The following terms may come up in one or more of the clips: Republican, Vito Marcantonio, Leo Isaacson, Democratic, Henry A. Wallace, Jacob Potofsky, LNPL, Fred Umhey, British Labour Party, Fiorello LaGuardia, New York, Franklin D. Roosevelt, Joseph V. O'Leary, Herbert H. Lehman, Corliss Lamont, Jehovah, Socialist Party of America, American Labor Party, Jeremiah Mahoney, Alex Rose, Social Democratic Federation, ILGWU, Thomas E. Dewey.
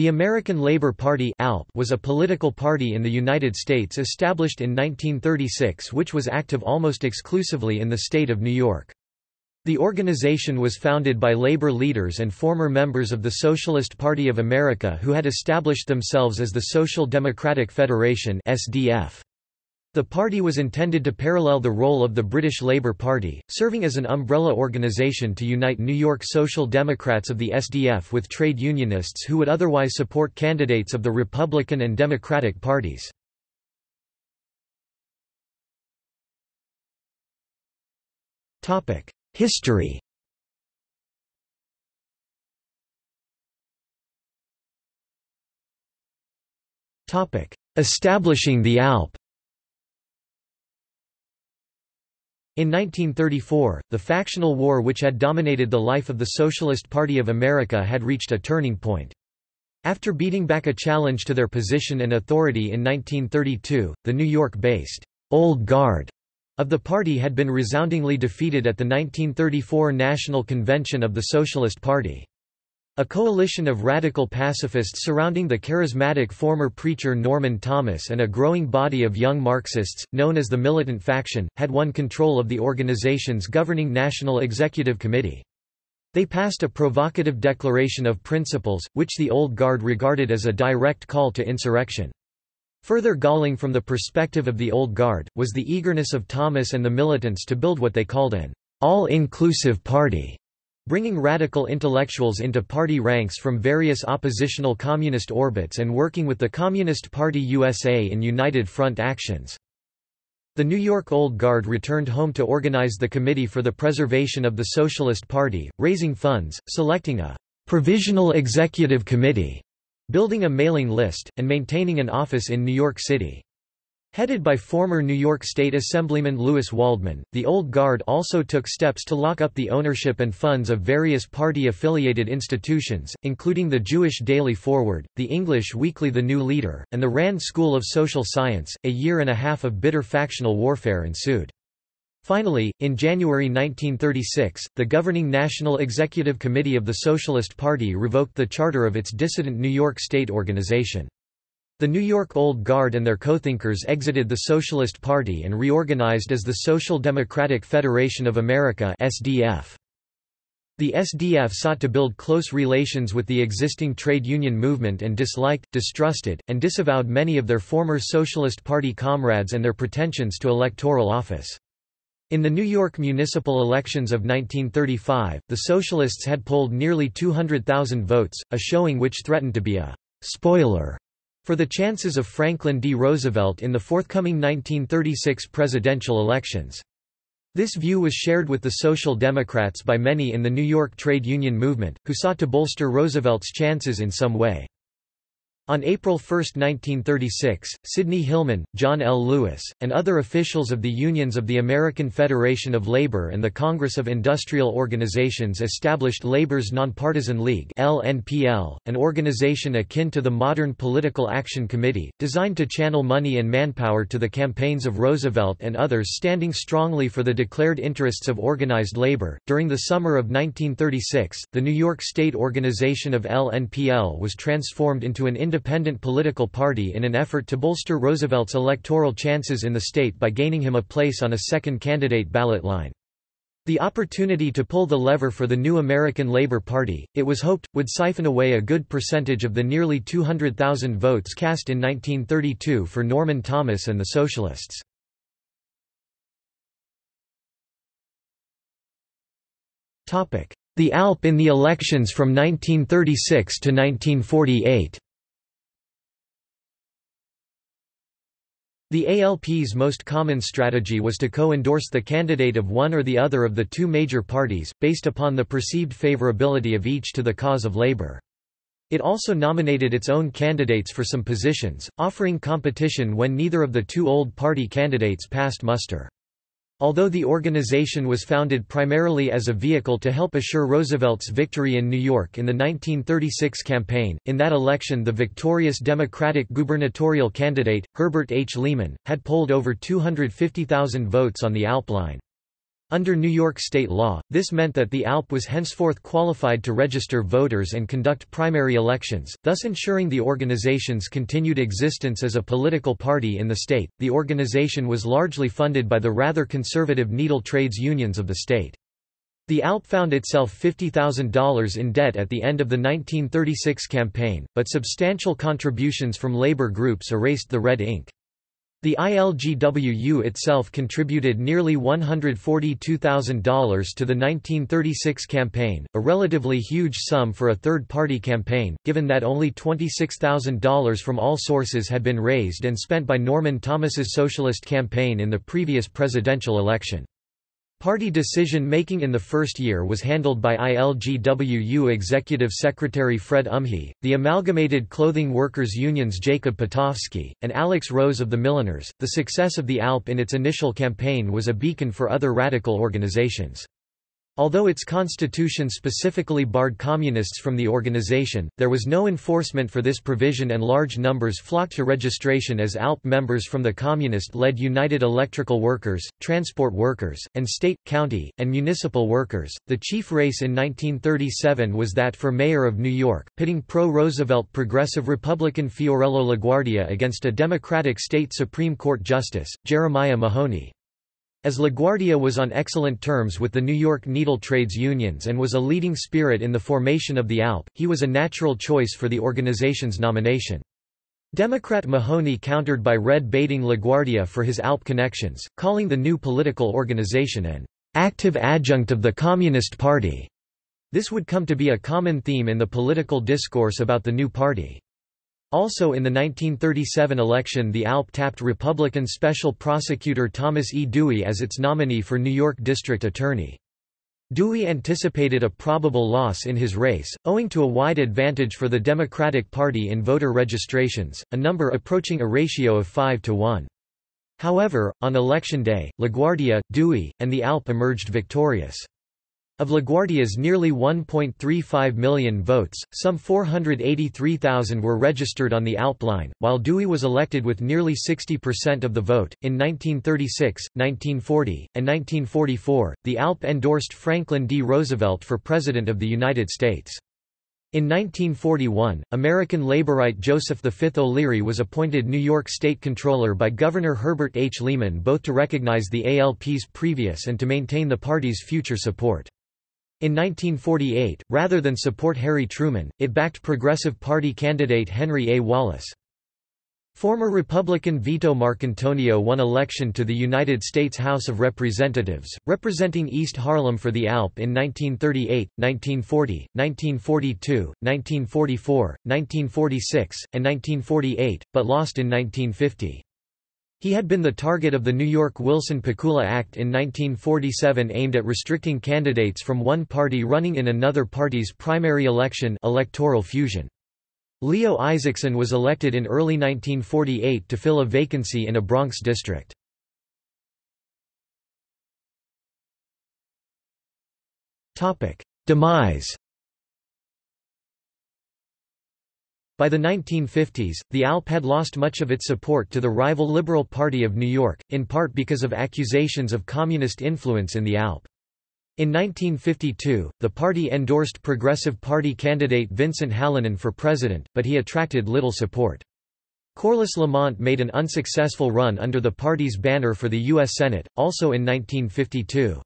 The American Labor Party was a political party in the United States established in 1936 which was active almost exclusively in the state of New York. The organization was founded by labor leaders and former members of the Socialist Party of America who had established themselves as the Social Democratic Federation (SDF). The party was intended to parallel the role of the British Labour Party, serving as an umbrella organization to unite New York Social Democrats of the SDF with trade unionists who would otherwise support candidates of the Republican and Democratic parties. History. Establishing the ALP. In 1934, the factional war which had dominated the life of the Socialist Party of America had reached a turning point. After beating back a challenge to their position and authority in 1932, the New York-based Old Guard of the party had been resoundingly defeated at the 1934 National Convention of the Socialist Party. A coalition of radical pacifists surrounding the charismatic former preacher Norman Thomas and a growing body of young Marxists, known as the Militant Faction, had won control of the organization's governing National Executive Committee. They passed a provocative declaration of principles, which the Old Guard regarded as a direct call to insurrection. Further galling from the perspective of the Old Guard, was the eagerness of Thomas and the militants to build what they called an all-inclusive party, bringing radical intellectuals into party ranks from various oppositional communist orbits and working with the Communist Party USA in united front actions. The New York Old Guard returned home to organize the Committee for the Preservation of the Socialist Party, raising funds, selecting a provisional executive committee, building a mailing list, and maintaining an office in New York City. Headed by former New York State Assemblyman Louis Waldman, the Old Guard also took steps to lock up the ownership and funds of various party-affiliated institutions, including the Jewish Daily Forward, the English weekly The New Leader, and the Rand School of Social Science. A year and a half of bitter factional warfare ensued. Finally, in January 1936, the governing National Executive Committee of the Socialist Party revoked the charter of its dissident New York State organization. The New York Old Guard and their co-thinkers exited the Socialist Party and reorganized as the Social Democratic Federation of America (SDF). The SDF sought to build close relations with the existing trade union movement and disliked, distrusted, and disavowed many of their former Socialist Party comrades and their pretensions to electoral office. In the New York municipal elections of 1935, the Socialists had polled nearly 200,000 votes, a showing which threatened to be a spoiler for the chances of Franklin D. Roosevelt in the forthcoming 1936 presidential elections. This view was shared with the Social Democrats by many in the New York trade union movement, who sought to bolster Roosevelt's chances in some way. On April 1, 1936, Sidney Hillman, John L. Lewis, and other officials of the unions of the American Federation of Labor and the Congress of Industrial Organizations established Labor's Nonpartisan League (LNPL), an organization akin to the modern Political Action Committee, designed to channel money and manpower to the campaigns of Roosevelt and others standing strongly for the declared interests of organized labor. During the summer of 1936, the New York State organization of LNPL was transformed into an independent political party in an effort to bolster Roosevelt's electoral chances in the state by gaining him a place on a second candidate ballot line. The opportunity to pull the lever for the new American Labor Party, it was hoped, would siphon away a good percentage of the nearly 200,000 votes cast in 1932 for Norman Thomas and the Socialists. The ALP in the elections from 1936 to 1948. The ALP's most common strategy was to co-endorse the candidate of one or the other of the two major parties, based upon the perceived favorability of each to the cause of labor. It also nominated its own candidates for some positions, offering competition when neither of the two old party candidates passed muster. Although the organization was founded primarily as a vehicle to help assure Roosevelt's victory in New York in the 1936 campaign, in that election the victorious Democratic gubernatorial candidate, Herbert H. Lehman, had polled over 250,000 votes on the ALP line. Under New York state law, this meant that the ALP was henceforth qualified to register voters and conduct primary elections, thus ensuring the organization's continued existence as a political party in the state. The organization was largely funded by the rather conservative needle trades unions of the state. The ALP found itself $50,000 in debt at the end of the 1936 campaign, but substantial contributions from labor groups erased the red ink. The ILGWU itself contributed nearly $142,000 to the 1936 campaign, a relatively huge sum for a third-party campaign, given that only $26,000 from all sources had been raised and spent by Norman Thomas's socialist campaign in the previous presidential election. Party decision-making in the first year was handled by ILGWU Executive Secretary Fred Umhey, the Amalgamated Clothing Workers Union's Jacob Potofsky, and Alex Rose of the Milliners. The success of the ALP in its initial campaign was a beacon for other radical organizations. Although its constitution specifically barred communists from the organization, there was no enforcement for this provision and large numbers flocked to registration as ALP members from the communist-led United Electrical Workers, Transport Workers, and state, county, and municipal workers. The chief race in 1937 was that for mayor of New York, pitting pro-Roosevelt progressive Republican Fiorello LaGuardia against a Democratic state Supreme Court Justice, Jeremiah Mahoney. As LaGuardia was on excellent terms with the New York needle trades unions and was a leading spirit in the formation of the ALP, he was a natural choice for the organization's nomination. Democrat Mahoney countered by red-baiting LaGuardia for his ALP connections, calling the new political organization an active adjunct of the Communist Party. This would come to be a common theme in the political discourse about the new party. Also in the 1937 election, the ALP tapped Republican Special Prosecutor Thomas E. Dewey as its nominee for New York District Attorney. Dewey anticipated a probable loss in his race, owing to a wide advantage for the Democratic Party in voter registrations, a number approaching a ratio of 5 to 1. However, on election day, LaGuardia, Dewey, and the ALP emerged victorious. Of LaGuardia's nearly 1.35 million votes, some 483,000 were registered on the ALP line, while Dewey was elected with nearly 60% of the vote. In 1936, 1940, and 1944, the ALP endorsed Franklin D. Roosevelt for President of the United States. In 1941, American Laborite Joseph V. O'Leary was appointed New York State Comptroller by Governor Herbert H. Lehman, both to recognize the ALP's previous and to maintain the party's future support. In 1948, rather than support Harry Truman, it backed Progressive Party candidate Henry A. Wallace. Former Republican Vito Marcantonio won election to the United States House of Representatives, representing East Harlem for the ALP in 1938, 1940, 1942, 1944, 1946, and 1948, but lost in 1950. He had been the target of the New York Wilson-Pakula Act in 1947, aimed at restricting candidates from one party running in another party's primary election, electoral fusion. Leo Isaacson was elected in early 1948 to fill a vacancy in a Bronx district. Topic: Demise. By the 1950s, the ALP had lost much of its support to the rival Liberal Party of New York, in part because of accusations of communist influence in the ALP. In 1952, the party endorsed Progressive Party candidate Vincent Hallinan for president, but he attracted little support. Corliss Lamont made an unsuccessful run under the party's banner for the U.S. Senate, also in 1952.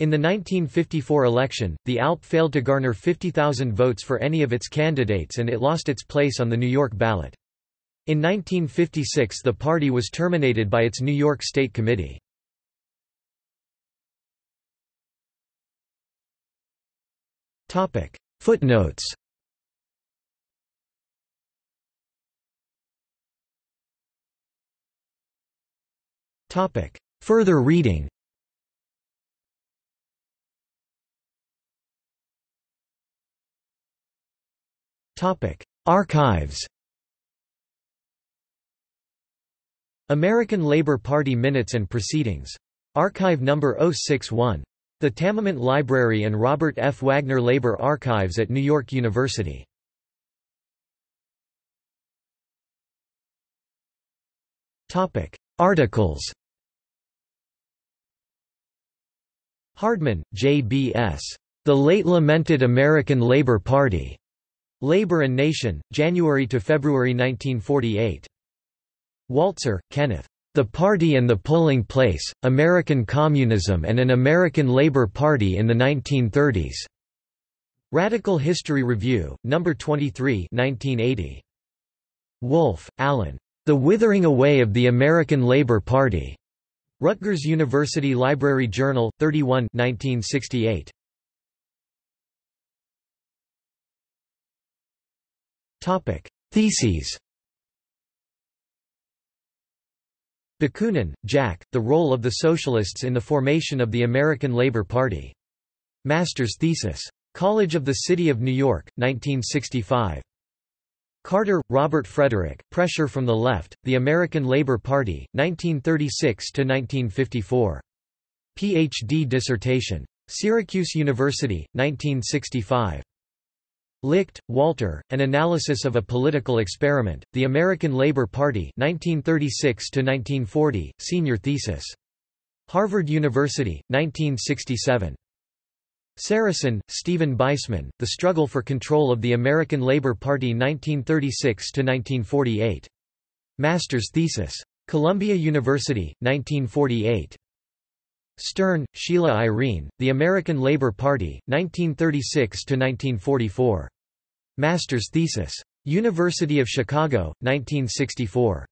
In the 1954 election, the ALP failed to garner 50,000 votes for any of its candidates and it lost its place on the New York ballot. In 1956, the party was terminated by its New York State Committee. Footnotes. Further reading. Archives. American Labor Party Minutes and Proceedings. Archive number 061. The Tamament Library and Robert F. Wagner Labor Archives at New York University. Articles. Hardman, J.B.S. The Late Lamented American Labor Party. Labor and Nation, January to February 1948. Waltzer, Kenneth. The Party and the Polling Place, American Communism and an American Labor Party in the 1930s. Radical History Review, No. 23, 1980. Wolfe, Allen. The Withering Away of the American Labor Party. Rutgers University Library Journal, 31, 1968. Theses. Bakunin, Jack, The Role of the Socialists in the Formation of the American Labor Party. Master's Thesis. College of the City of New York, 1965. Carter, Robert Frederick, Pressure from the Left, The American Labor Party, 1936–1954. Ph.D. dissertation. Syracuse University, 1965. Licht, Walter, An Analysis of a Political Experiment, The American Labor Party 1936–1940, Senior Thesis. Harvard University, 1967. Saracen, Stephen Beisman, The Struggle for Control of the American Labor Party 1936–1948. Master's Thesis. Columbia University, 1948. Stern, Sheila Irene, The American Labor Party, 1936–1944. Master's Thesis. University of Chicago, 1964.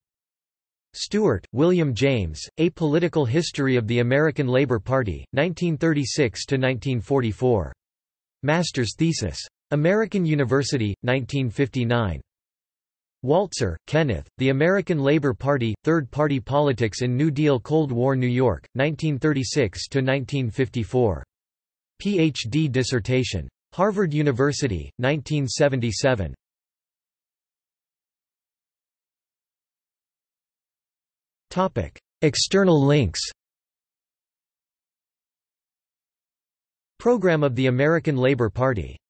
Stewart, William James, A Political History of the American Labor Party, 1936–1944. Master's Thesis. American University, 1959. Waltzer, Kenneth, The American Labor Party, Third-Party Politics in New Deal Cold War New York, 1936–1954. Ph.D. dissertation. Harvard University, 1977. External links. Program of the American Labor Party.